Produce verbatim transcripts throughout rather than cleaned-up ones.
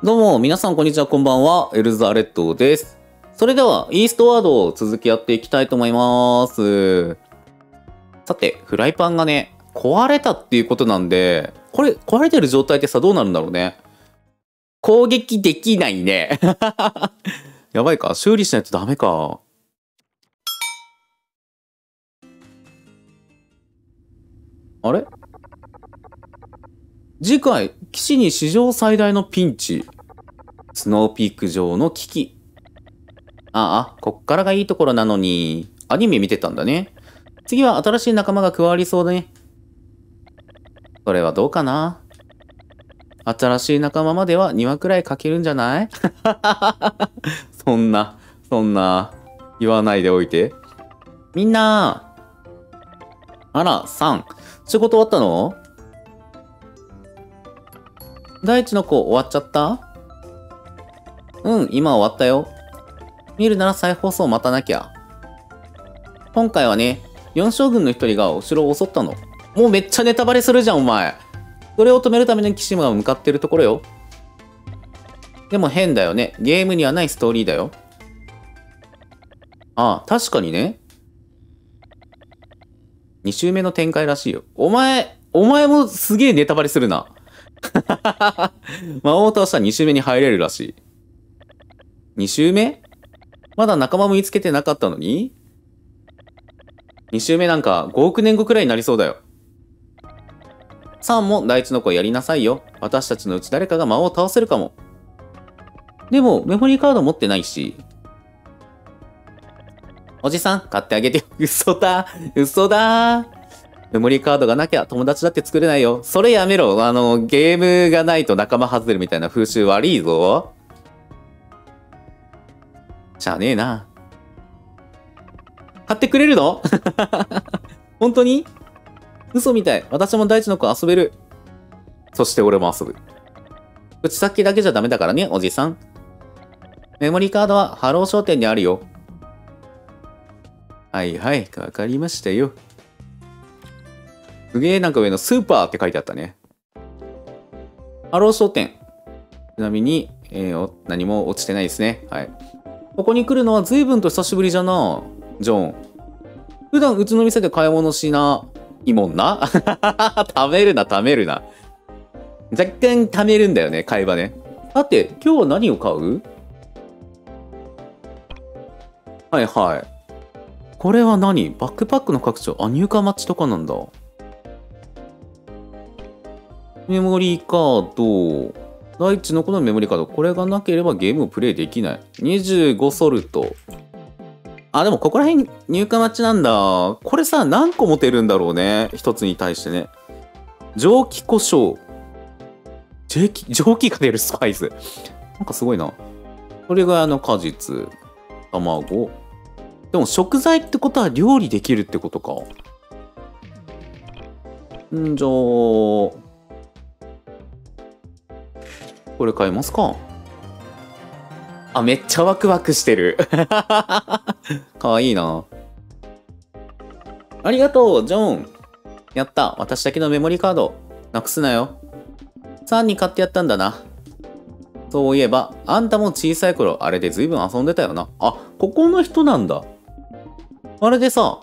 どうも、皆さんこんにちは、こんばんは。エルザレッドです。それでは、イーストワードを続きやっていきたいと思います。さて、フライパンがね、壊れたっていうことなんで、これ、壊れてる状態ってさ、どうなるんだろうね。攻撃できないね。やばいか、修理しないとダメか。あれ？次回、騎士に史上最大のピンチ。スノーピーク上の危機。ああ、こっからがいいところなのに。アニメ見てたんだね。次は新しい仲間が加わりそうだね。それはどうかな。新しい仲間まではにわくらい書けるんじゃない？そんな、そんな、言わないでおいて。みんなあら、さん。仕事終わったの？大地の子終わっちゃった？うん、今終わったよ。見るなら再放送待たなきゃ。今回はね、よん将軍の一人がお城を襲ったの。もうめっちゃネタバレするじゃん、お前。それを止めるために騎士が向かってるところよ。でも変だよね。ゲームにはないストーリーだよ。ああ、確かにね。に周目の展開らしいよ。お前、お前もすげえネタバレするな。魔王を倒したらに周目に入れるらしい。に周目？まだ仲間も見つけてなかったのに？に周目なんかごおく年後くらいになりそうだよ。さんも大地の子やりなさいよ。私たちのうち誰かが魔王を倒せるかも。でもメモリーカード持ってないし。おじさん買ってあげてよ。嘘だ嘘だー。メモリーカードがなきゃ友達だって作れないよ。それやめろ。あの、ゲームがないと仲間外れるみたいな風習悪いぞ。しゃあねえな。買ってくれるの？本当に？嘘みたい。私も大地の子遊べる。そして俺も遊ぶ。口先だけじゃダメだからね、おじさん。メモリーカードはハロー商店にあるよ。はいはい、わかりましたよ。すげえなんか上のスーパーって書いてあったね。ハロー商店。ちなみに、えー、何も落ちてないですね。はい。ここに来るのは随分と久しぶりじゃな、ジョン。普段うちの店で買い物しないもんな。貯めるな、貯めるな。若干貯めるんだよね、買い場ね。だって、今日は何を買う？はいはい。これは何？バックパックの拡張。あ、入荷待ちとかなんだ。メモリーカード。大地のこのメモリーカード。これがなければゲームをプレイできない。にじゅうごソルト。あ、でもここら辺入荷待ちなんだ。これさ、何個持てるんだろうね。一つに対してね。蒸気胡椒。蒸気、蒸気が出るスパイス。なんかすごいな。これがあの果実。卵。でも食材ってことは料理できるってことか。んじゃー。これ買いますか。あ、めっちゃワクワクしてる。かわいいな。ありがとう、ジョン。やった。私だけのメモリーカード。なくすなよ。サンに買ってやったんだな。そういえば、あんたも小さい頃、あれで随分遊んでたよな。あ、ここの人なんだ。あれでさ、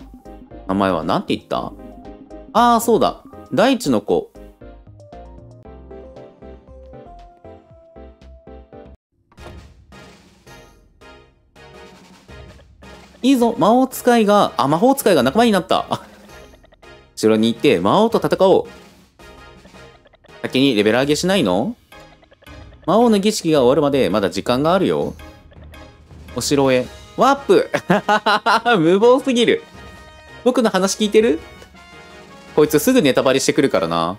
名前はなんて言った？ああ、そうだ。大地の子。いいぞ、魔法使いが、あ、魔法使いが仲間になった。城に行って魔王と戦おう。先にレベル上げしないの？魔王の儀式が終わるまでまだ時間があるよ。お城へ。ワープ無謀すぎる。僕の話聞いてる？こいつすぐネタバレしてくるからな。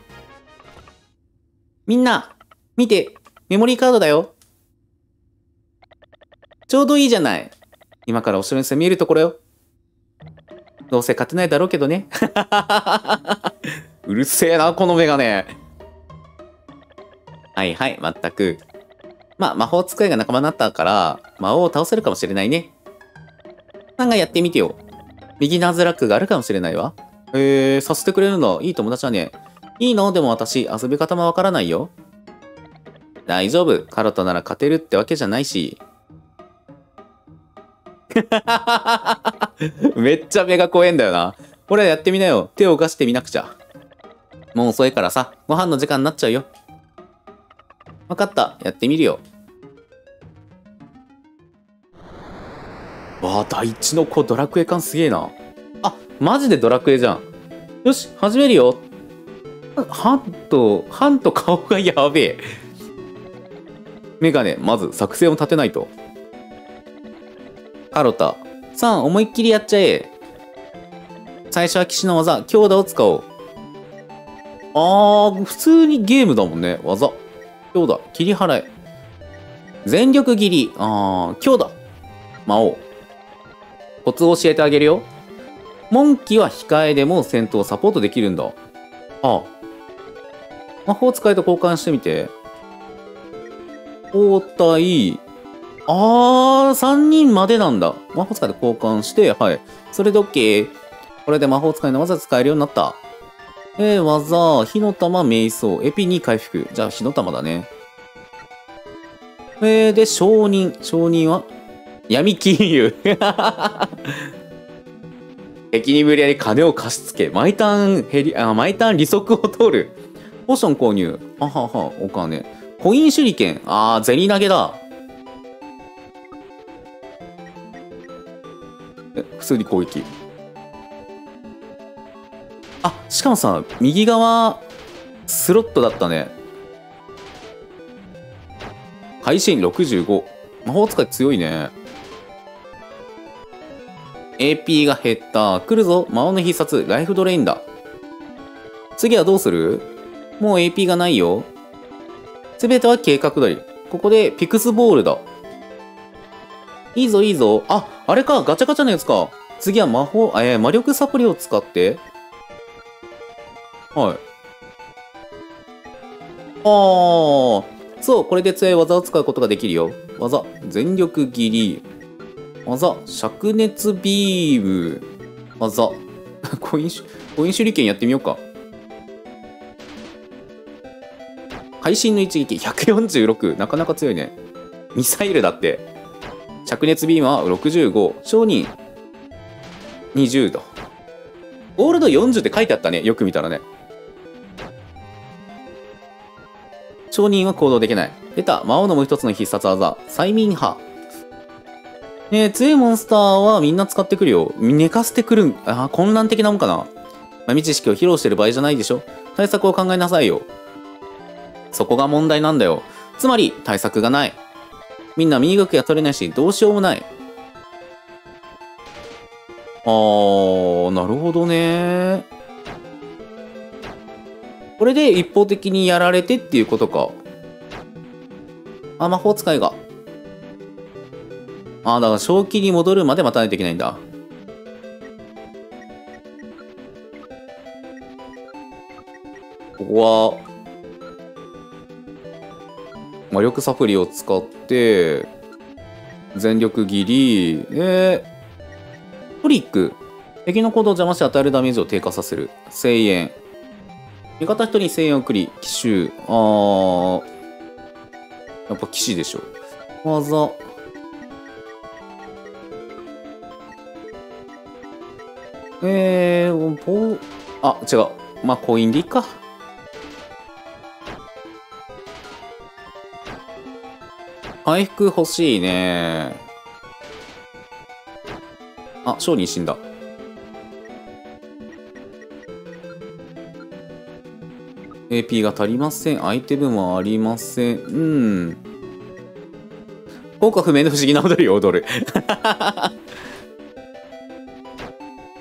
みんな、見て、メモリーカードだよ。ちょうどいいじゃない。今からお城に攻め入るところよ。どうせ勝てないだろうけどね。うるせえな、このメガネ。はいはい、まったく。まあ、魔法使いが仲間になったから、魔王を倒せるかもしれないね。なんかやってみてよ。ビギナーズラックがあるかもしれないわ。へえー、させてくれるの、いい友達はね。いいの？でも私、遊び方もわからないよ。大丈夫。カロトなら勝てるってわけじゃないし。めっちゃ目が怖えんだよな。ほらやってみなよ。手を動かしてみなくちゃ。もう遅いからさ、ご飯の時間になっちゃうよ。わかった。やってみるよ。わあ、第一の子ドラクエ感すげえな。あ、マジでドラクエじゃん。よし、始めるよ。ハンと、ハンと顔がやべえ。メガネ、まず作戦を立てないと。カロタ、さあ、思いっきりやっちゃえ。最初は騎士の技、強打を使おう。あー、普通にゲームだもんね。技。強打、切り払え。全力斬り、あー、強打。魔王。コツを教えてあげるよ。モンキーは控えでも戦闘をサポートできるんだ。ああ。魔法使いと交換してみて。交代。ああ、さんにんまでなんだ。魔法使いと交換して、はい。それで OK。これで魔法使いの技使えるようになった。えー、技、火の玉、瞑想、エピに回復。じゃあ、火の玉だね。えー、で、証人。証人は闇金融。敵に無理やり金を貸し付け、毎ターン減り、あ、毎ターン利息を取る。ポーション購入。あはは、お金。コイン手裏剣。あー、銭投げだ。え、普通に攻撃。あ、しかもさ、右側、スロットだったね。会心ろくじゅうご。魔法使い強いね。エーピー が減った。来るぞ。魔王の必殺。ライフドレインだ。次はどうする？もう エーピー がないよ。すべては計画通り。ここでピクスボールだ。いいぞ、いいぞ。あ、あれか。ガチャガチャのやつか。次は魔法、えー、魔力サプリを使って。はい。あー。そう、これで強い技を使うことができるよ。技。全力斬り。技、灼熱ビーム。技、コイン、コイン手裏剣やってみようか。会心の一撃、ひゃくよんじゅうろく。なかなか強いね。ミサイルだって。灼熱ビームはろくじゅうご。商人、にじゅうだ。ゴールドよんじゅうって書いてあったね。よく見たらね。商人は行動できない。出た。魔王のもう一つの必殺技、催眠波。ねえ、強いモンスターはみんな使ってくるよ。寝かせてくるん、あ、混乱的なもんかな。未知識を披露してる場合じゃないでしょ。対策を考えなさいよ。そこが問題なんだよ。つまり、対策がない。みんな身動きが取れないし、どうしようもない。あー、なるほどね。これで一方的にやられてっていうことか。あ、魔法使いが。あ、だから正気に戻るまで待たないといけないんだ。ここは魔力サプリを使って全力斬りでトリック。敵の行動を邪魔して与えるダメージを低下させる。せんえん。味方一人にせんえん送り。奇襲。あー、やっぱ騎士でしょ。技、えー、ポー、あ、違う。まあ、コインでいいか。回復欲しいね。あ、商人死んだ。エーピー が足りません。アイテムもありません。うん。効果不明の不思議な踊りを踊る。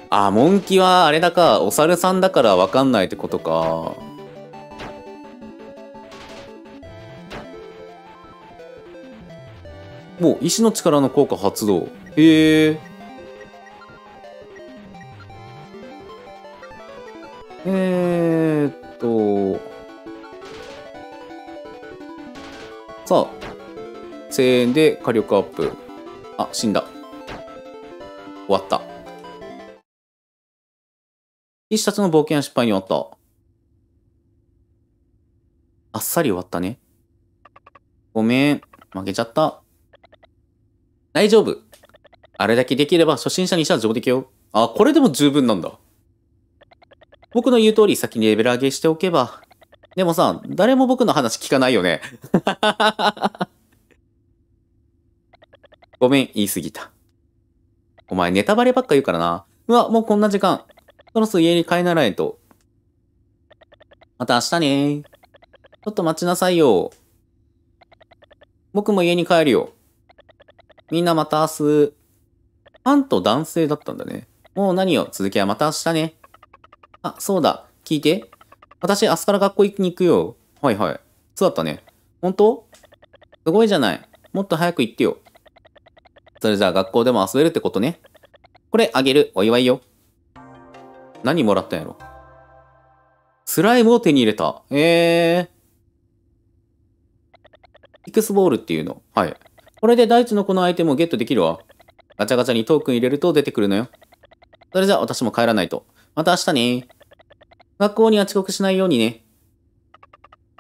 あ、モンキはあれだか、お猿さんだからわかんないってことか。もう、意志の力の効果発動。へえ。えーっと。さあ、せんえんで火力アップ。あ、死んだ。終わった。騎士たちの冒険は失敗に終わった。あっさり終わったね。ごめん。負けちゃった。大丈夫。あれだけできれば初心者にしては上出来よ。あ、これでも十分なんだ。僕の言う通り先にレベル上げしておけば。でもさ、誰も僕の話聞かないよね。ごめん、言い過ぎた。お前ネタバレばっか言うからな。うわ、もうこんな時間。そろそろ家に帰らないと。また明日ねー。ちょっと待ちなさいよ。僕も家に帰るよ。みんなまた明日。パンと男性だったんだね。もう何よ、続きはまた明日ね。あ、そうだ。聞いて。私、明日から学校に行くよ。はいはい。そうだったね。本当？すごいじゃない。もっと早く行ってよ。それじゃあ学校でも遊べるってことね。これあげる。お祝いよ。何もらったんやろ。スライムを手に入れた。えー。ピクスボールっていうの。はい。これで大地のこのアイテムをゲットできるわ。ガチャガチャにトークン入れると出てくるのよ。それじゃあ私も帰らないと。また明日ね。学校には遅刻しないようにね。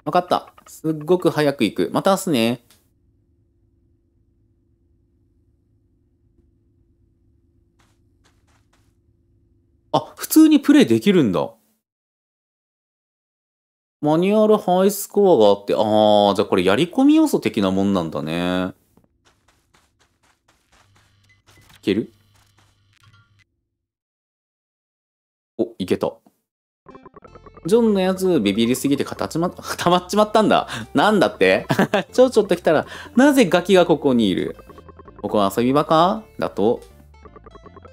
わかった。すっごく早く行く。また明日ね。あ、普通にプレイできるんだ。マニュアルハイスコアがあって、ああ、じゃあこれやり込み要素的なもんなんだね。いける？お、いけた。ジョンのやつ、ビビりすぎて固まっちまったんだ。なんだってちょちょっと来たら、なぜガキがここにいる？ここは遊び場か？だと。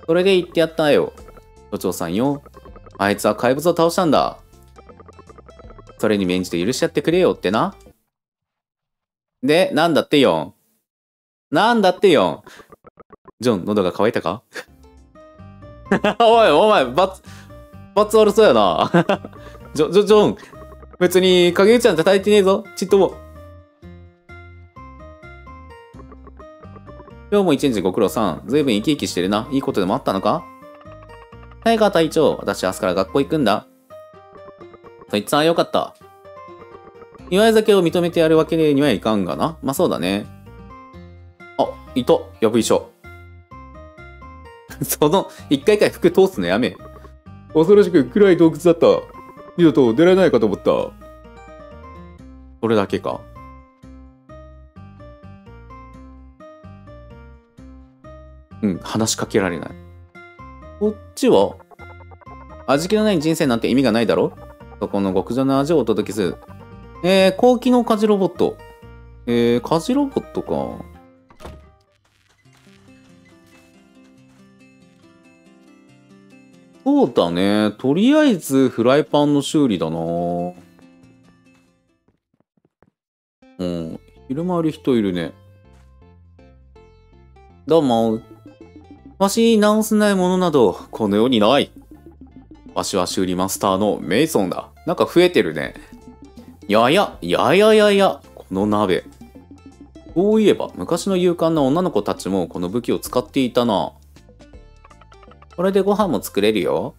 それで言ってやったよ。所長さんよ。あいつは怪物を倒したんだ。それに免じて許しちゃってくれよってな。で、なんだってよ。なんだってよ。ジョン、喉が渇いたかおい、お前、罰、罰悪そうやな。ジョ、ジョ、ジョン、別に影ちゃん叩いてねえぞ。ちっとも。今日も一日ご苦労さん。ずいぶん生き生きしてるな。いいことでもあったのか？タイガー隊長、私明日から学校行くんだ。そいつはよかった。祝い酒を認めてやるわけにはいかんがな。まあそうだね。あ、いた。やぶ医者。その、一回一回服通すのやめ。恐ろしく暗い洞窟だった。二度と出られないかと思った。それだけか。うん、話しかけられない。こっちは味気のない人生なんて意味がないだろ。そこの極上の味をお届けする。えー、高機能家事ロボット。えー、家事ロボットか。そうだね。とりあえず、フライパンの修理だな。うん。昼回り人いるね。どうも。わし、直せないものなど、この世にない。わしは修理マスターのメイソンだ。なんか増えてるね。やや、やややや、この鍋。そういえば、昔の勇敢な女の子たちもこの武器を使っていたな。これでご飯も作れるよ。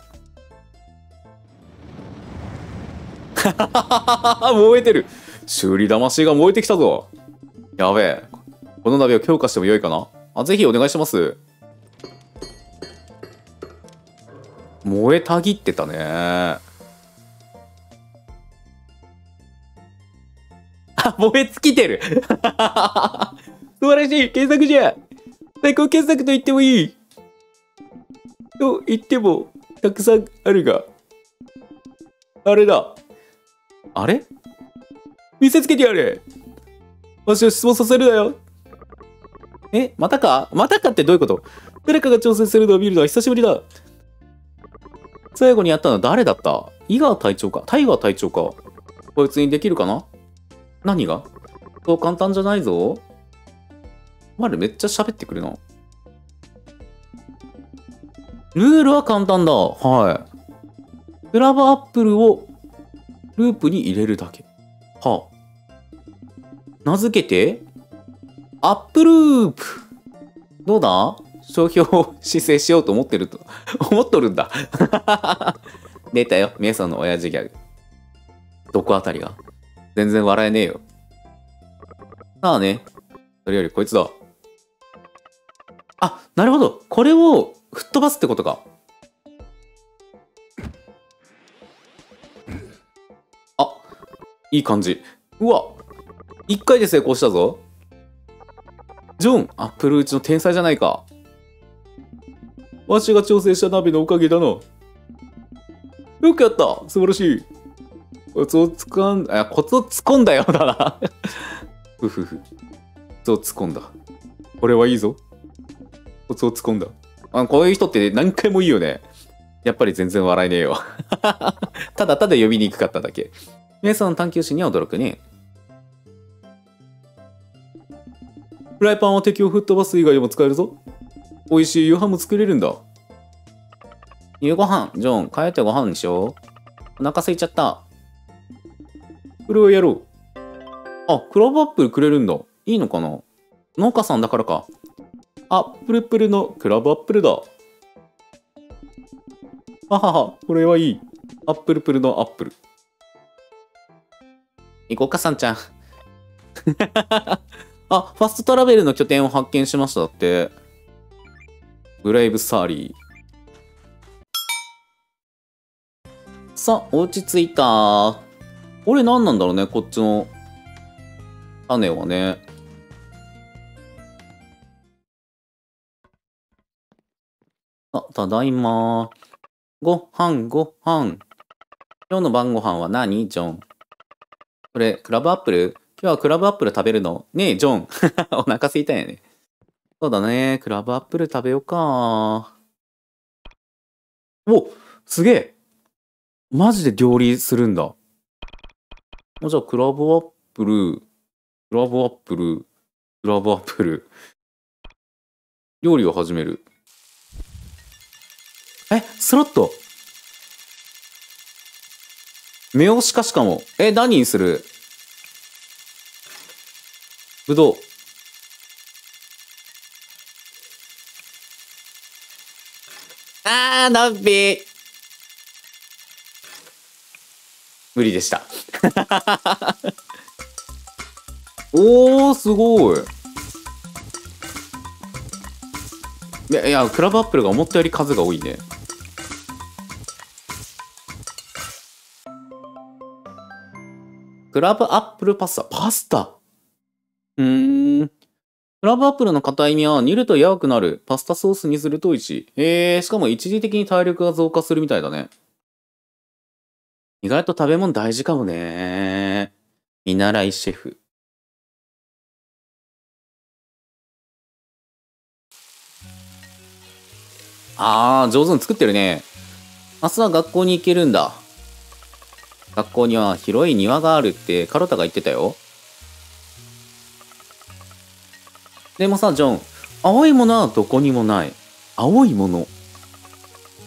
燃えてる。修理魂が燃えてきたぞ。やべえ。この鍋を強化してもよいかな。あ、ぜひお願いします。燃えたぎってたね。あ、燃え尽きてる。素晴らしい傑作じゃ。最高傑作と言ってもいい。と言ってもたくさんあるが、あれだ。あれ？見せつけてやれ。わしを失望させるなよ。え、またか？またかってどういうこと？誰かが挑戦するのを見るのは久しぶりだ。最後にやったのは誰だった？イガー隊長か？タイガー隊長か？こいつにできるかな？何が？そう簡単じゃないぞ。まるめっちゃ喋ってくるな。ルールは簡単だ。はい。フラワーアップルをループに入れるだけ。はあ。名付けて、アップループ。どうだ？商標を申請しようと思ってると。思っとるんだ。出たよ。メイソンの親父ギャグ。どこあたりが？全然笑えねえよ。まあね。それよりこいつだ。あ、なるほど。これを吹っ飛ばすってことか。あ、いい感じ。うわ、いっかいで成功したぞ。ジョン、アップルうちの天才じゃないか。わしが調整した鍋のおかげだな。よくやった。素晴らしい。コツをつかん、あ、コツをつこんだようだな。ふふふ。コツをつこんだ。これはいいぞ。コツをつこんだ。あ、こういう人って何回もいいよね。やっぱり全然笑えねえよ。ただただ呼びにくかっただけ。皆さんの探求心には驚くね。フライパンは敵を吹っ飛ばす以外でも使えるぞ。美味しい夕飯も作れるんだ。夕ご飯、ジョン、帰ってご飯にしよう。お腹空いちゃった。これをやろう。あ、クラブアップルくれるんだ。いいのかな？農家さんだからか。あ、プルプルのクラブアップルだ。あはは、これはいい。あっプルプルのアップル。行こうか、さんちゃん。あ、ファストトラベルの拠点を発見しましただって。ブレイブサーリー。さあ、落ち着いた。これ何なんだろうね、こっちの種はね。あ、ただいま。ご飯、ご飯。今日の晩ご飯は何、ジョン？これ、クラブアップル？今日はクラブアップル食べるの？ねえ、ジョン。お腹すいたんやね。そうだね、クラブアップル食べようか。お、すげえ。マジで料理するんだ。じゃあ、クラブアップル、クラブアップル、クラブアップル。料理を始める。え、スロット。目押しかしかも。え、何にする？ぶどう。あー、ナッピー。無理でした。おー、すごい。いやいや、クラブアップルが思ったより数が多いね。クラブアップルパスタ、パスタ。うーん。クラブアップルの硬い実は煮ると柔くなる。パスタソースにすると美味しい。えー、しかも一時的に体力が増加するみたいだね。意外と食べ物大事かもね。見習いシェフ。あー、上手に作ってるね。明日は学校に行けるんだ。学校には広い庭があるってカロタが言ってたよ。でもさ、ジョン、青いものはどこにもない。青いもの。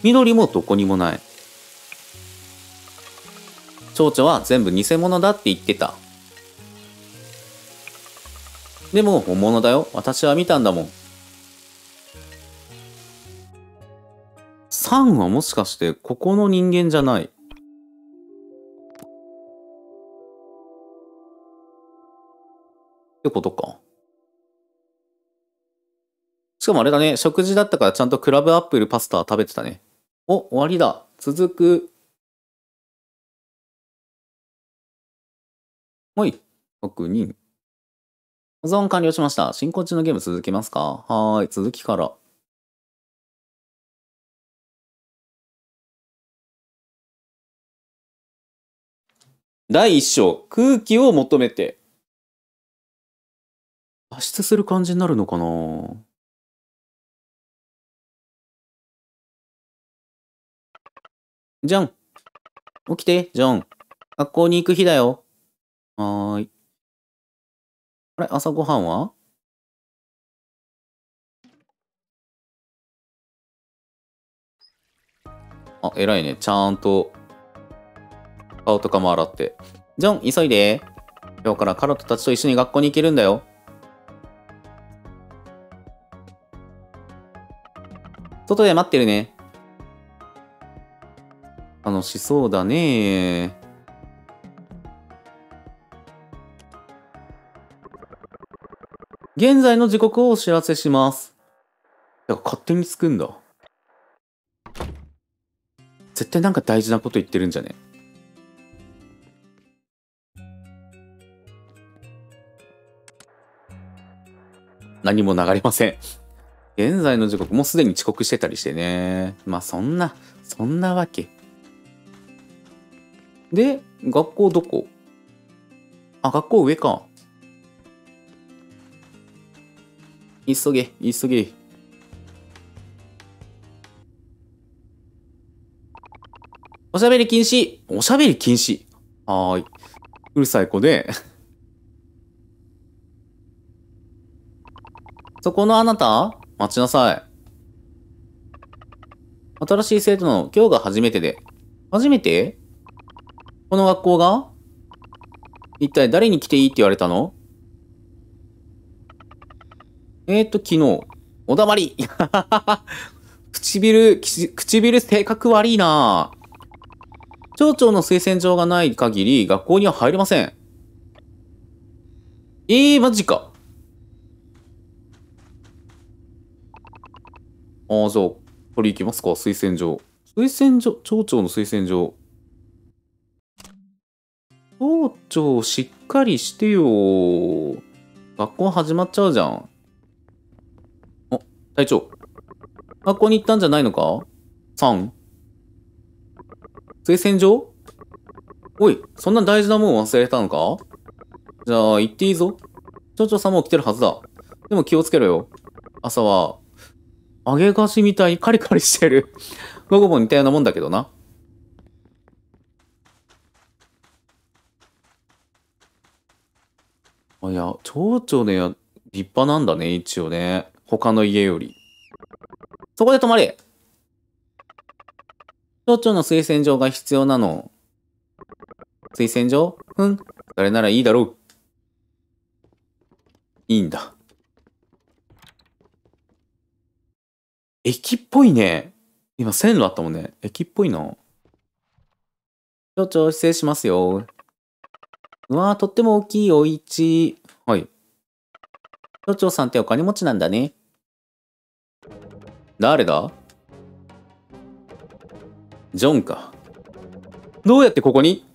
緑もどこにもない。蝶々は全部偽物だって言ってた。でも本物だよ。私は見たんだもん。サンはもしかしてここの人間じゃない。ってことか。しかもあれだね。食事だったからちゃんとクラブアップルパスタ食べてたね。お、終わりだ。続く。はい。確認。保存完了しました。進行中のゲーム続けますか？はーい。続きから。だいいっ章。空気を求めて。脱出する感じになるのかな？じゃん。起きて、ジョン。学校に行く日だよ。はーい。あれ、朝ごはんは？あ、偉いね。ちゃんと、顔とかも洗って。ジョン、急いで。今日からカロットたちと一緒に学校に行けるんだよ。外で待ってるね。楽しそうだねー。現在の時刻をお知らせします。だから勝手につくんだ。絶対なんか大事なこと言ってるんじゃね？何も流れません。現在の時刻もうすでに遅刻してたりしてね。まあそんな、そんなわけ。で、学校どこ？あ、学校上か。急げ、急げ。おしゃべり禁止！おしゃべり禁止！はーい。うるさい子で。そこのあなた？待ちなさい。新しい生徒の今日が初めてで。初めて？この学校が？一体誰に来ていいって言われたの？えーと、昨日。おだまり唇、唇性格悪いなぁ。町長の推薦状がない限り学校には入れません。えー、マジか。ああ、じゃあ、これ行きますか、推薦状。推薦状、町長の推薦状。町長しっかりしてよ。学校始まっちゃうじゃん。あ、隊長。学校に行ったんじゃないのか？ さん？ 推薦状？おい、そんな大事なもん忘れたのか？じゃあ行っていいぞ。町長さんも来てるはずだ。でも気をつけろよ。朝は、揚げ菓子みたいにカリカリしてる。午後も似たようなもんだけどな。いや、町長ね、立派なんだね、一応ね。他の家より。そこで止まれ！町長の推薦状が必要なの。推薦状？うん。それならいいだろう。いいんだ。駅っぽいね。今、線路あったもんね。駅っぽいな。町長、失礼しますよ。うわぁ、とっても大きいお家。はい。町長さんってお金持ちなんだね。誰だ？ジョンか。どうやってここに？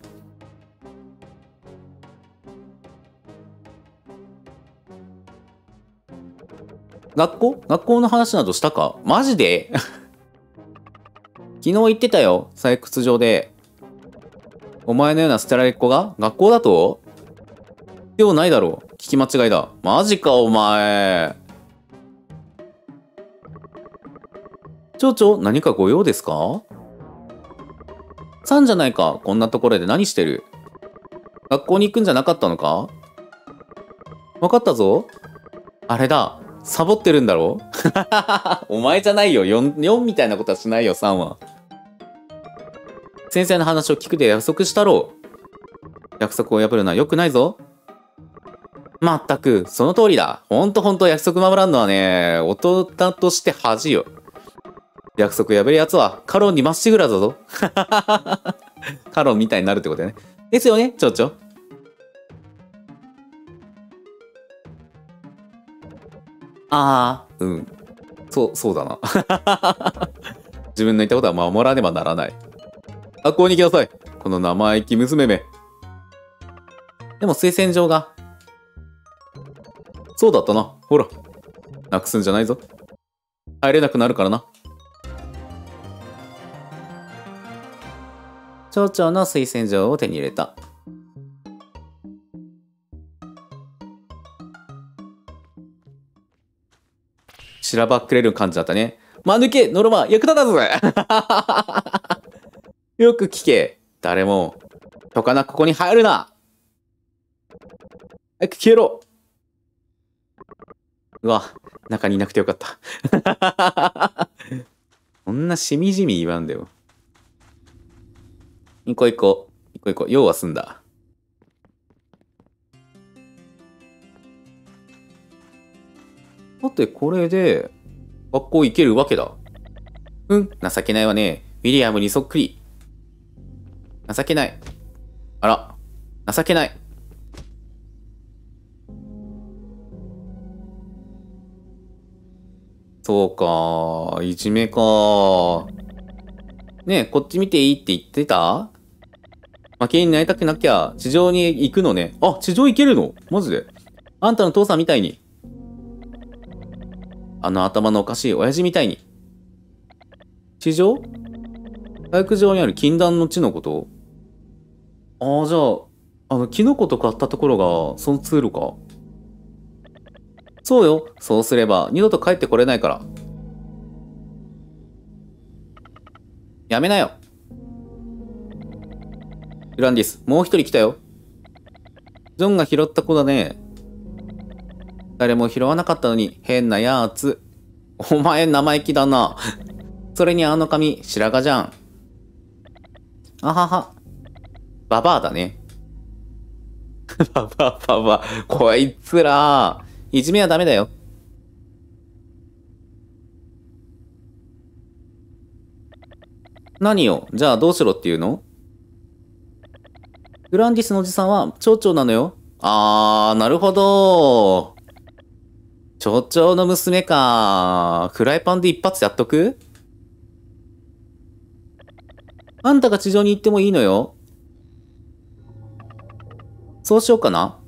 学校？学校の話などしたか？マジで？昨日言ってたよ、採掘場で。お前のような捨てられっ子が学校だと？必要ないだろう。聞き間違いだ。マジか、お前。町長、何かご用ですか？さんじゃないか。こんなところで何してる？学校に行くんじゃなかったのか？わかったぞ。あれだ。サボってるんだろ？お前じゃないよ。よん、よんみたいなことはしないよ、さんは。先生の話を聞くで約束したろう。約束を破るのは良くないぞ。まったく、その通りだ。ほんとほんと約束守らんのはね、大人として恥よ。約束破るやつは、カロンにまっしぐらだぞ。カロンみたいになるってことだね。ですよね、町長。ああ、うん。そう、そうだな。自分の言ったことは守らねばならない。学校に行きなさい。この生意気娘め。でも推薦状が。そうだったな。ほら。なくすんじゃないぞ。入れなくなるからな。町長の推薦状を手に入れた。しらばっくれる感じだったね。間抜け、ノルマ、役立たず。よく聞け。誰も、とかな、ここに入るな。早く消えろ。うわ、中にいなくてよかった。こんなしみじみ言わんだよ。一個一個、一個一個、用は済んだ。だってこれで、学校行けるわけだ。うん、情けないわね。ウィリアムにそっくり。情けない。あら、情けない。そうか、いじめか。ねえ、こっち見ていいって言ってた？負けになりたくなきゃ、地上に行くのね。あ、地上行けるの？マジで？あんたの父さんみたいに。あの頭のおかしい親父みたいに。地上？体育場にある禁断の地のこと？ああ、じゃあ、あの、キノコとかあったところが、その通路か。そうよ。そうすれば、二度と帰ってこれないから。やめなよ。グランディス、もう一人来たよ。ジョンが拾った子だね。誰も拾わなかったのに、変なやつ。お前、生意気だな。それにあの髪、白髪じゃん。あはは。ババアだね。ババア、ババア。こいつら。いじめはダメだよ。何よ。じゃあどうしろっていうの？グランディスのおじさんは町長なのよ。あー、なるほど。町長の娘か。フライパンで一発やっとく？あんたが地上に行ってもいいのよ。そうしようかな。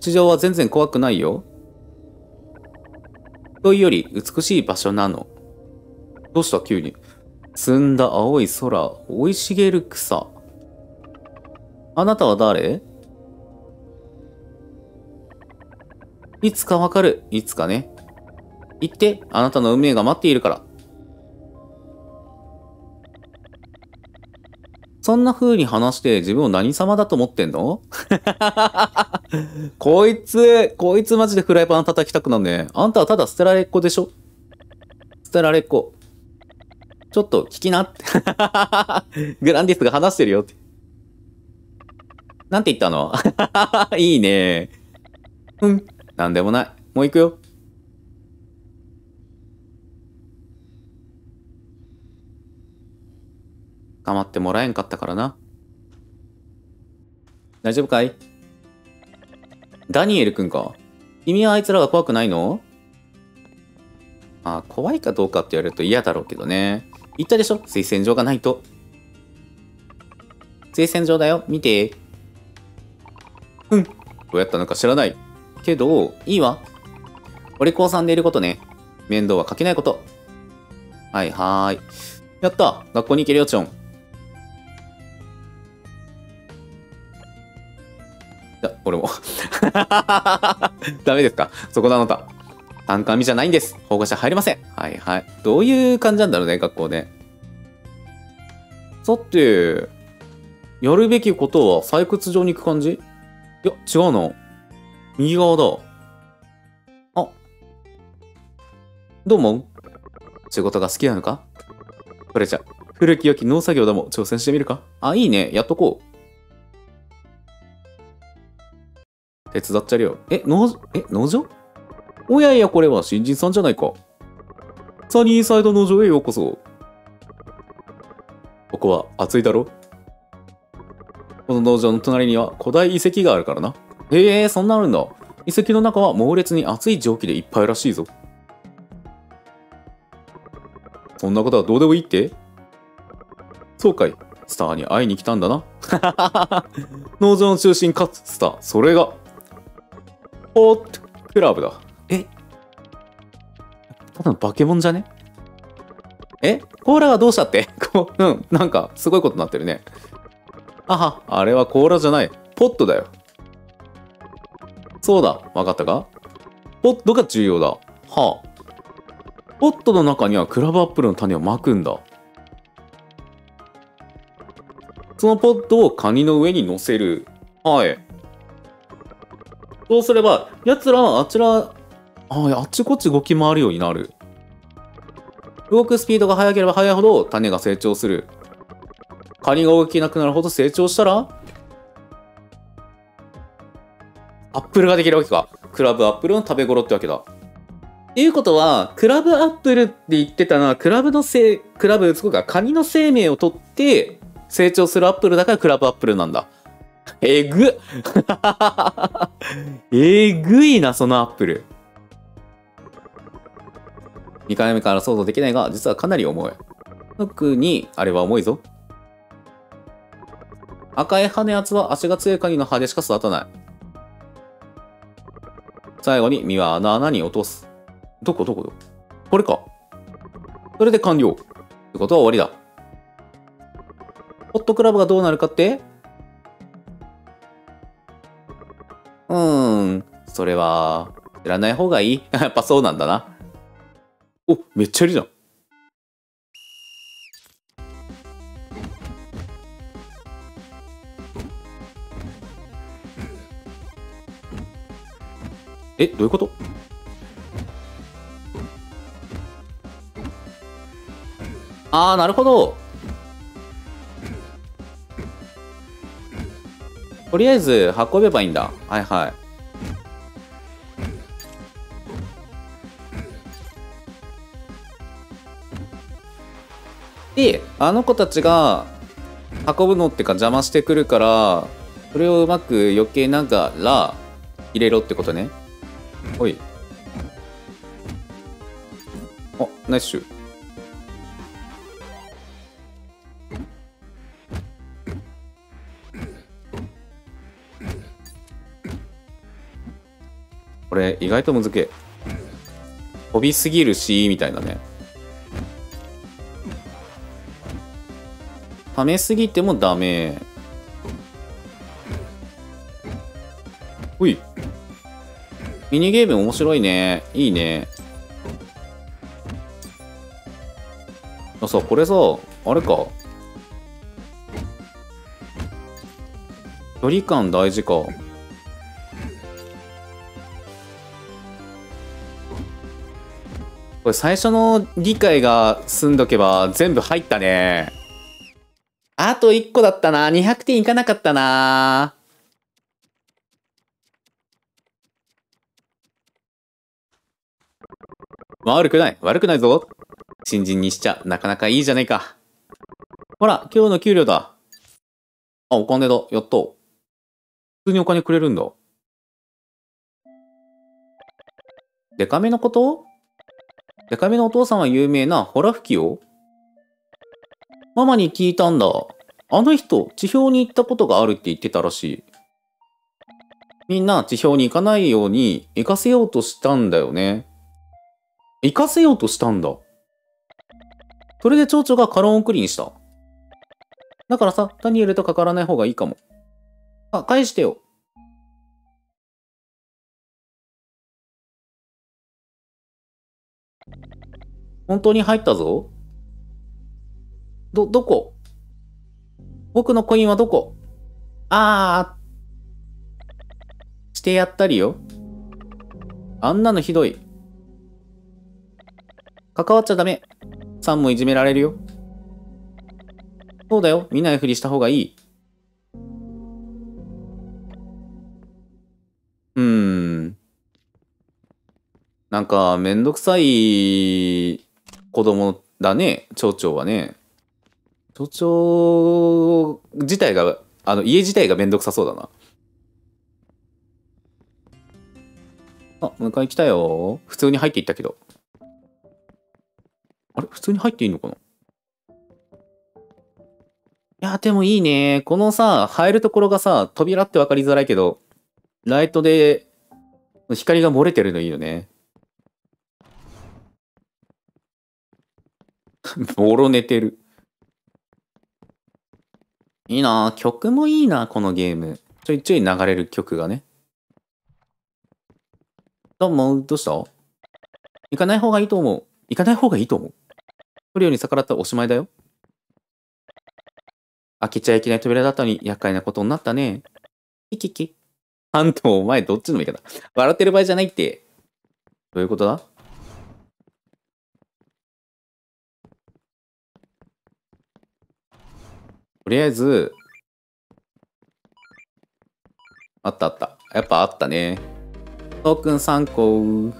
地上は全然怖くないよ。というより、美しい場所なの。どうした急に。澄んだ青い空、生い茂る草。あなたは誰？いつかわかる。いつかね。行って、あなたの運命が待っているから。そんな風に話して自分を何様だと思ってんの？こいつ、こいつマジでフライパン叩きたくなんね。あんたはただ捨てられっ子でしょ？捨てられっ子。ちょっと聞きなって。グランディスが話してるよって。なんて言ったの？いいね。うん。なんでもない。もう行くよ。構ってもらえんかったからな。大丈夫かい？ダニエルくんか。君はあいつらが怖くないの？まあ、怖いかどうかって言われると嫌だろうけどね。言ったでしょ？推薦状がないと。推薦状だよ。見て。うん。どうやったのか知らない。けど、いいわ。お利口さんでいることね。面倒はかけないこと。はいはーい。やった。学校に行けるよ、チョン。俺も。ダメですか？そこのあなた。参加見じゃないんです。保護者入れません。はいはい。どういう感じなんだろうね、学校で。さて、やるべきことは採掘場に行く感じ？いや、違うの。右側だ。あ。どうも。仕事が好きなのか？これじゃ、古き良き農作業でも挑戦してみるか？あ、いいね。やっとこう。手伝っちゃるよ。え、農、え、農場？おやいや、これは新人さんじゃないか。サニーサイド農場へようこそ。ここは暑いだろ？この農場の隣には古代遺跡があるからな。へえ、そんなあるんだ。遺跡の中は猛烈に熱い蒸気でいっぱいらしいぞ。そんなことはどうでもいいって？そうかい。スターに会いに来たんだな。農場の中心かつスター。それが。おっと、クラブだ。え？ただの化け物じゃね？え？甲羅がどうしたって？こう、うん、なんか、すごいことになってるね。あは、あれは甲羅じゃない。ポットだよ。そうだ、わかったか？ポットが重要だ。はあ。ポットの中にはクラブアップルの種をまくんだ。そのポットをカニの上に乗せる。はい。そうすれば、奴らはあちら、あっちこっち動き回るようになる。動くスピードが速ければ速いほど種が成長する。カニが動けなくなるほど成長したら、アップルができるわけか。クラブアップルの食べ頃ってわけだ。っていうことは、クラブアップルって言ってたのは、クラブのせい、クラブ、そこか、カニの生命を取って、成長するアップルだからクラブアップルなんだ。えぐえぐいな、そのアップル。にかいめから想像できないが、実はかなり重い。特にあれは重いぞ。赤い羽厚は足が強いカニの葉でしか育たない。最後に実はあの穴に落とす。どこどこどここれか。それで完了。ってことは終わりだ。ホットクラブがどうなるかって、うーん、それは、知らない方がいい。やっぱそうなんだな。お、めっちゃいるじゃん。え、どういうこと？あー、なるほど。とりあえず運べばいいんだ。はいはい。で、あの子たちが運ぶのってか邪魔してくるから、それをうまく避けながら入れろってことね。おい、あ、ナイスシュー。これ意外と難しい。飛びすぎるしみたいなね。溜めすぎてもダメ。ほい。ミニゲーム面白いね。いいね。あ、さ、これさ、あれか。距離感大事か。これ最初の理解が済んどけば全部入ったね。あといっこだったな。にひゃくてんいかなかったな。悪くない。悪くないぞ。新人にしちゃなかなかいいじゃねえか。ほら、今日の給料だ。あ、お金だ。やっと。普通にお金くれるんだ。デカめのこと？デカめのお父さんは有名なホラ吹きよ。ママに聞いたんだ。あの人、地表に行ったことがあるって言ってたらしい。みんな地表に行かないように行かせようとしたんだよね。行かせようとしたんだ。それで蝶々がカロン送りにした。だからさ、ダニエルとかからない方がいいかも。あ、返してよ。本当に入ったぞ。ど、どこ？僕のコインはどこ？あー。してやったりよ。あんなのひどい。関わっちゃダメ。サンもいじめられるよ。そうだよ。見ないふりした方がいい。うーん。なんか、めんどくさい子供だね、蝶々はね。所長自体が、あの、家自体がめんどくさそうだな。あ、迎え来たよ。普通に入っていったけど。あれ、普通に入っていいのかな。いや、でもいいね。このさ、入るところがさ、扉って分かりづらいけど、ライトで光が漏れてるのいいよね。ボロ寝てる。いいな、曲もいいな、このゲーム。ちょいちょい流れる曲がね。どうも、どうした？行かない方がいいと思う。行かない方がいいと思う。トリオに逆らったらおしまいだよ。開けちゃいけない扉だったのに厄介なことになったね。キキキ。あんたお前どっちの味方？笑ってる場合じゃないって。どういうことだ？とりあえず、あったあった。やっぱあったね。トークンさんこ。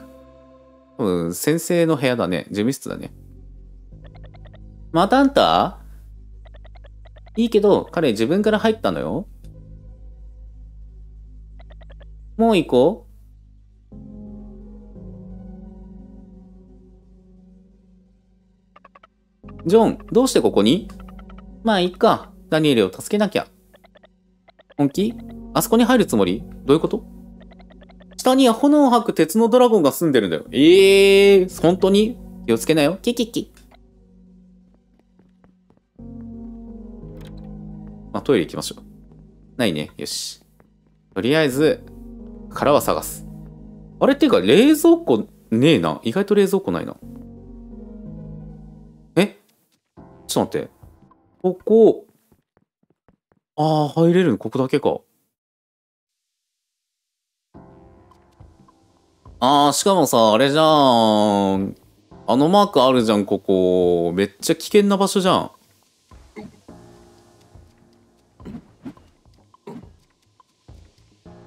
多分、先生の部屋だね。事務室だね。またあんた？いいけど、彼自分から入ったのよ。もう行こう。ジョン、どうしてここに？まあ、いっか。ダニエルを助けなきゃ。本気？あそこに入るつもり？どういうこと？下には炎を吐く鉄のドラゴンが住んでるんだよ。ええー、本当に？気をつけなよ。キキキ。まあ、トイレ行きましょう。ないね。よし。とりあえず、殻は探す。あれっていうか、冷蔵庫ねえな。意外と冷蔵庫ないな。え？ちょっと待って。ここ。ああ、入れるのここだけか。ああ、しかもさ、あれじゃん。あのマークあるじゃん、ここ。めっちゃ危険な場所じゃん。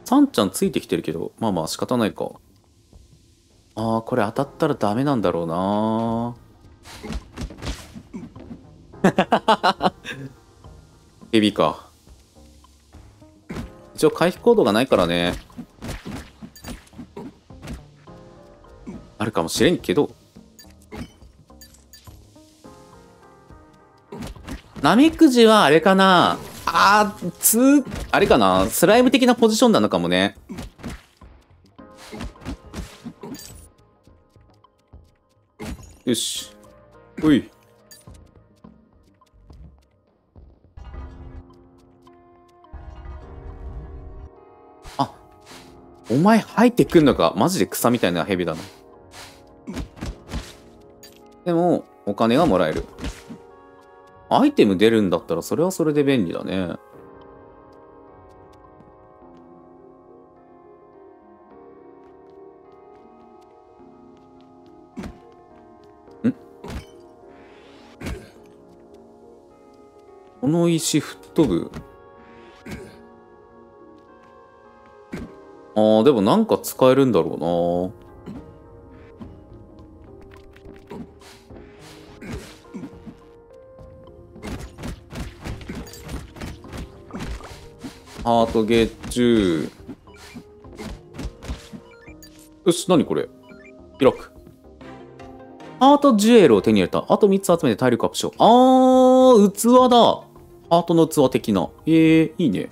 サンちゃんついてきてるけど、まあまあ仕方ないか。ああ、これ当たったらダメなんだろうな。ヘビか。一応回避行動がないからね。あるかもしれんけど。ナメクジはあれかなあ、つ、あれかな、スライム的なポジションなのかもね。よし。おい。あ、お前入ってくんのか。マジで草みたいなヘビだな。でも、お金がもらえる。アイテム出るんだったら、それはそれで便利だね。ん？この石吹っ飛ぶ。あー、でもなんか使えるんだろうな。ハートゲッチュー。よし、何これ。開く。ハートジュエルを手に入れた。あとみっつ集めて体力アップしよう。あー、器だ。ハートの器的な。えー、いいね。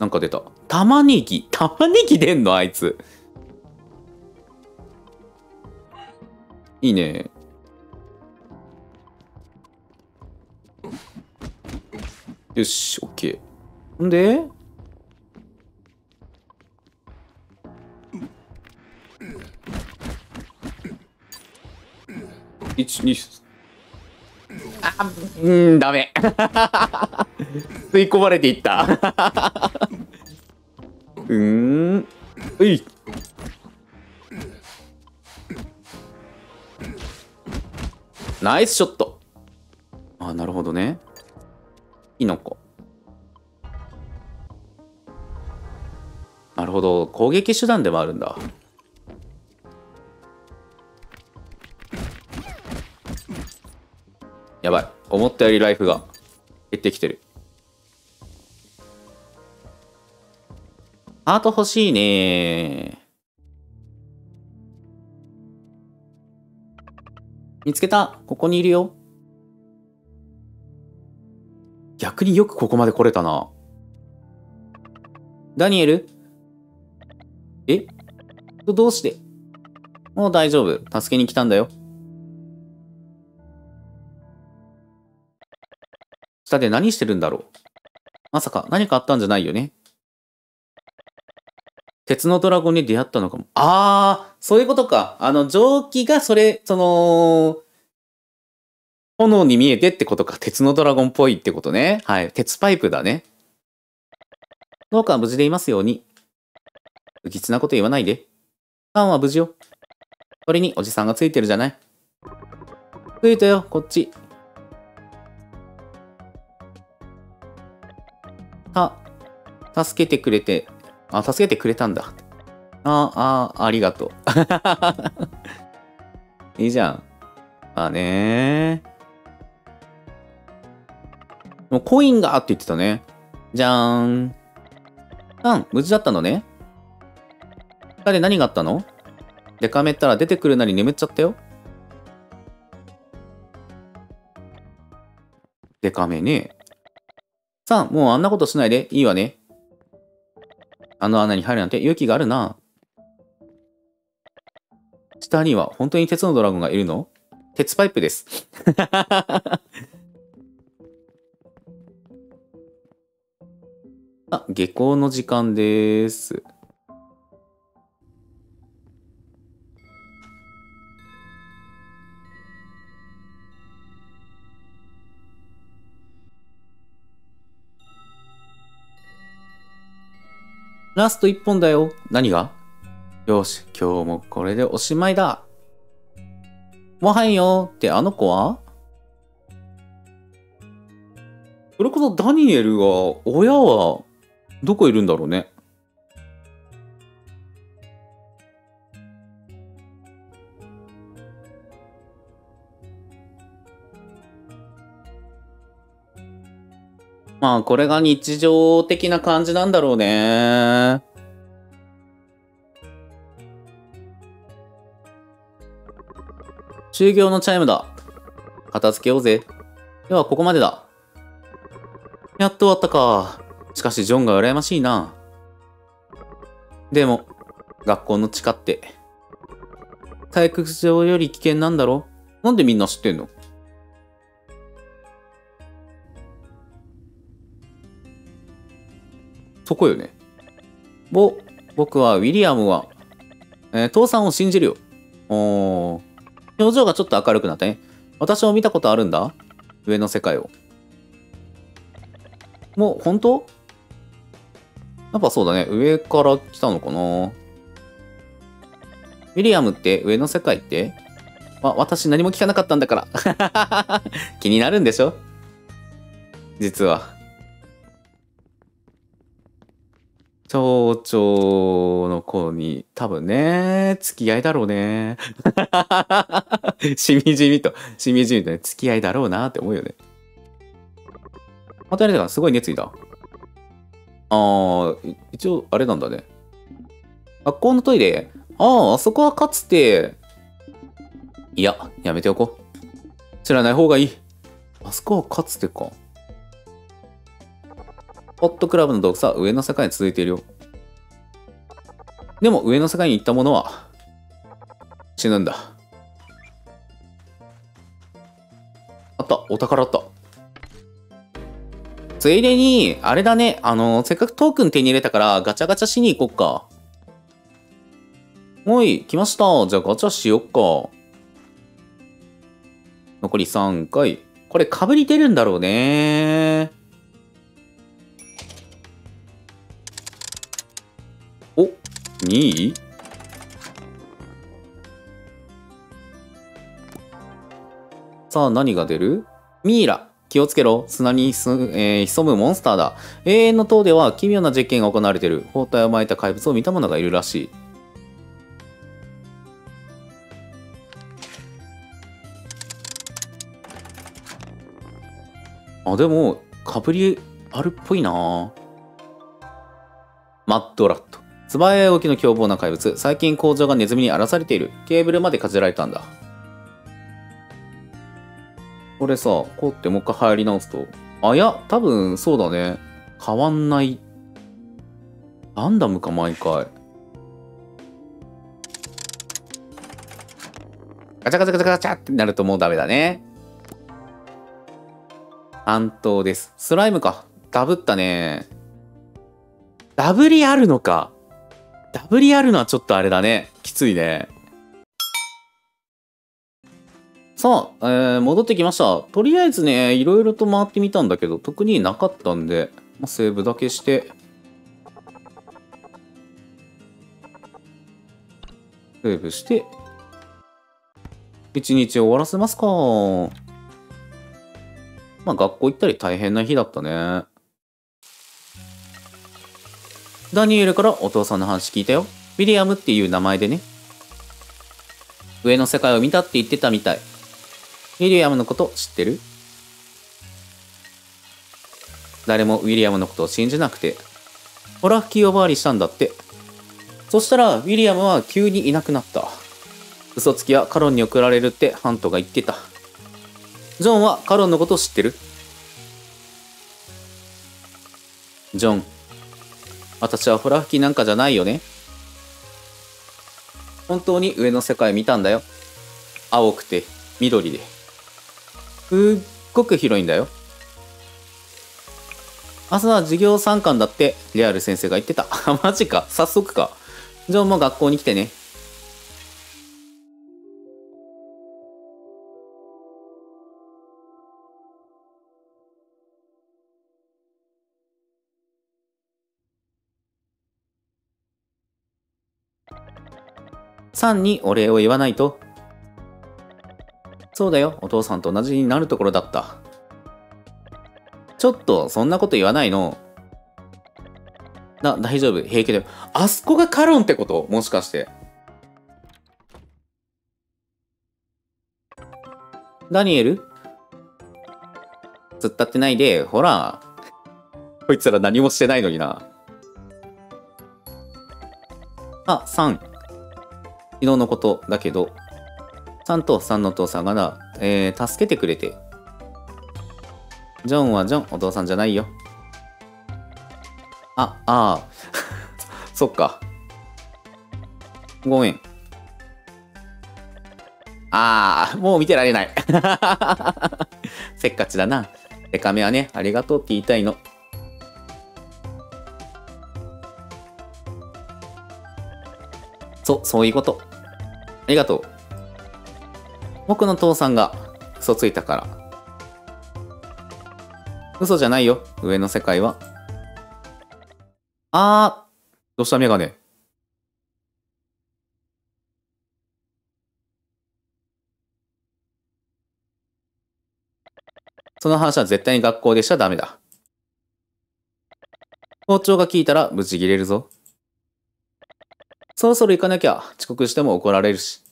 なんか出た。玉ねぎ。玉ねぎ出んのあいつ。いいね。よし、オッケー。んでいち、に、あ、うん、ダメ。吸い込まれていった。うーん、うい。ナイスショット。あ、なるほどね。いいのか。なるほど。攻撃手段でもあるんだ。やばい。思ったよりライフが減ってきてる。ハート欲しいね。見つけた。ここにいるよ。逆によくここまで来れたな。ダニエル？え？どうして？もう大丈夫。助けに来たんだよ。下で何してるんだろう？まさか何かあったんじゃないよね？鉄のドラゴンに出会ったのかも。ああ、そういうことか。あの、蒸気がそれ、その、炎に見えてってことか。鉄のドラゴンっぽいってことね。はい。鉄パイプだね。どうか無事でいますように。不吉なこと言わないで。カンは無事よ。それにおじさんがついてるじゃない。ついたよ、こっち。た、助けてくれて、あ、助けてくれたんだ。ああ、ありがとう。いいじゃん。まあねー。もうコインがって言ってたね。じゃーん。あん、無事だったのね。彼何があったの？デカめったら出てくるなり眠っちゃったよ。デカめね。さあ、もうあんなことしないでいいわね。あの穴に入るなんて勇気があるな。下には本当に鉄のドラゴンがいるの？鉄パイプです。あ、下校の時間です。ラスト一本だよ。何が？よし、今日もこれでおしまいだ。もはよってあの子は？それこそダニエルが、親はどこいるんだろうね。まあこれが日常的な感じなんだろうね。終業のチャイムだ。片付けようぜ。ではここまでだ。やっと終わったか。しかしジョンが羨ましいな。でも学校の地下って体育場より危険なんだろ。なんでみんな知ってんの？そこよね。ぼ僕はウィリアムは、えー、父さんを信じるよ。おー、表情がちょっと明るくなったね。私も見たことあるんだ。上の世界を。もう本当？やっぱそうだね。上から来たのかな。ウィリアムって上の世界って？わ、私何も聞かなかったんだから。気になるんでしょ？実は。町長の子に多分ね、付き合いだろうね。しみじみと、しみじみとね、付き合いだろうなって思うよね。またやりたか、すごい熱意だ。あー、一応あれなんだね。学校のトイレ。ああ、あそこはかつて。いや、やめておこう。知らない方がいい。あそこはかつてか。ホットクラブの洞窟は上の世界に続いているよ。でも上の世界に行った者は死ぬんだ。あった、お宝あった。ついでに、あれだね、あの、せっかくトークン手に入れたからガチャガチャしに行こっか。おい、来ました。じゃあガチャしよっか。残りさんかい。これかぶり出るんだろうね。にい？ さあ何が出る？ミイラ。気をつけろ。砂に潜、えー、潜むモンスターだ。永遠の塔では奇妙な実験が行われている。包帯を巻いた怪物を見た者がいるらしい。あ、でもかぶりあるっぽいな。マッドラット。素早い動きの凶暴な怪物。最近工場がネズミに荒らされている。ケーブルまでかじられたんだ。これさ、こうってもう一回入り直すと。あ、いや、多分そうだね。変わんない。ランダムか、毎回。ガチャガチャガチャガチャってなるともうダメだね。担当です。スライムか。ダブったね。ダブりあるのか。ダブりあるのはちょっとあれだね。きついね。さあ、えー、戻ってきました。とりあえずね、いろいろと回ってみたんだけど、特になかったんで、まあ、セーブだけして。セーブして。一日終わらせますか。まあ、学校行ったり大変な日だったね。ダニエルからお父さんの話聞いたよ。ウィリアムっていう名前でね。上の世界を見たって言ってたみたい。ウィリアムのこと知ってる？誰もウィリアムのことを信じなくて、ほら吹き呼ばわりしたんだって。そしたらウィリアムは急にいなくなった。嘘つきはカロンに送られるってハントが言ってた。ジョンはカロンのことを知ってる？ジョン、私はホラ吹きなんかじゃないよね。本当に上の世界見たんだよ。青くて緑で、すっごく広いんだよ。朝は授業参観だってリアル先生が言ってた。マジか、早速か。ジョンも学校に来てね。サンにお礼を言わないと。そうだよ、お父さんと同じになるところだった。ちょっとそんなこと言わないの。だ大丈夫、平気だよ。あそこがカロンってこと、もしかして。ダニエル、突っ立ってないでほら。こいつら何もしてないのにな。あ、サン、昨日のことだけど、サンとサンのお父さんがな、えー、助けてくれて。ジョンはジョン、お父さんじゃないよ。あ、ああ。そっか。ごめん。ああ、もう見てられない。せっかちだな。デカめはね、ありがとうって言いたいの。そ、そういうこと。ありがとう。僕の父さんが嘘ついたから。嘘じゃないよ、上の世界は。あー、どうしたメガネ。その話は絶対に学校でしちゃダメだ。校長が聞いたらブチギレるぞ。そろそろ行かなきゃ、遅刻しても怒られるし。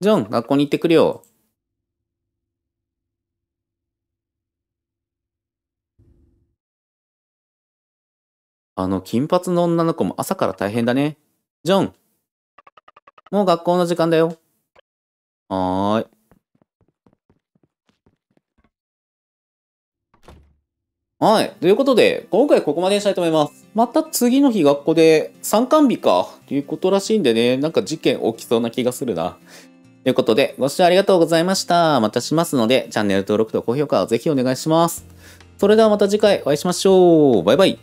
ジョン、学校に行ってくるよ。あの金髪の女の子も朝から大変だね。ジョン、もう学校の時間だよ。はーい。はい。ということで、今回ここまでにしたいと思います。また次の日学校で参観日かということらしいんでね、なんか事件起きそうな気がするな。ということで、ご視聴ありがとうございました。またしますので、チャンネル登録と高評価をぜひお願いします。それではまた次回お会いしましょう。バイバイ。